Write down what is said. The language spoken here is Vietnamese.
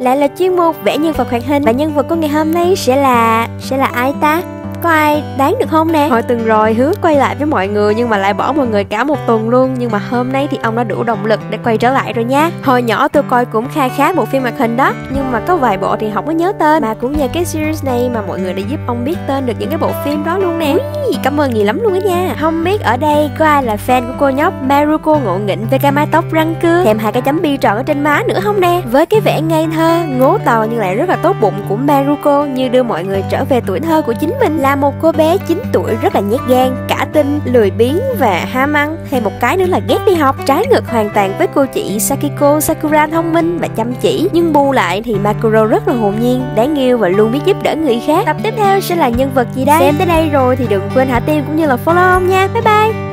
Lại là chuyên mục vẽ nhân vật hoạt hình. Và nhân vật của ngày hôm nay sẽ là ai ta? Có ai đoán được không nè? Hồi tuần rồi hứa quay lại với mọi người nhưng mà lại bỏ mọi người cả một tuần luôn. Nhưng mà hôm nay thì ông đã đủ động lực để quay trở lại rồi nha. Hồi nhỏ tôi coi cũng khá bộ phim hoạt hình đó, nhưng mà có vài bộ thì không có nhớ tên. Mà cũng nhờ cái series này mà mọi người đã giúp ông biết tên được những cái bộ phim đó luôn nè. Ui, cảm ơn nhiều lắm luôn á nha. Không biết ở đây có ai là fan của cô nhóc Maruko ngộ nghĩnh với cái mái tóc răng cưa, thèm hai cái chấm bi tròn ở trên má nữa không nè? Với cái vẻ ngây thơ, ngố tàu nhưng lại rất là tốt bụng của Maruko như đưa mọi người trở về tuổi thơ của chính mình. Là một cô bé 9 tuổi rất là nhát gan, cả tin, lười biếng và ham ăn, thêm một cái nữa là ghét đi học, trái ngược hoàn toàn với cô chị Sakiko. Sakura thông minh và chăm chỉ, nhưng bù lại thì Maruko rất là hồn nhiên, đáng yêu và luôn biết giúp đỡ người khác. Tập tiếp theo sẽ là nhân vật gì đây? Xem tới đây rồi thì đừng quên hạ tim cũng như là follow nha. Bye bye.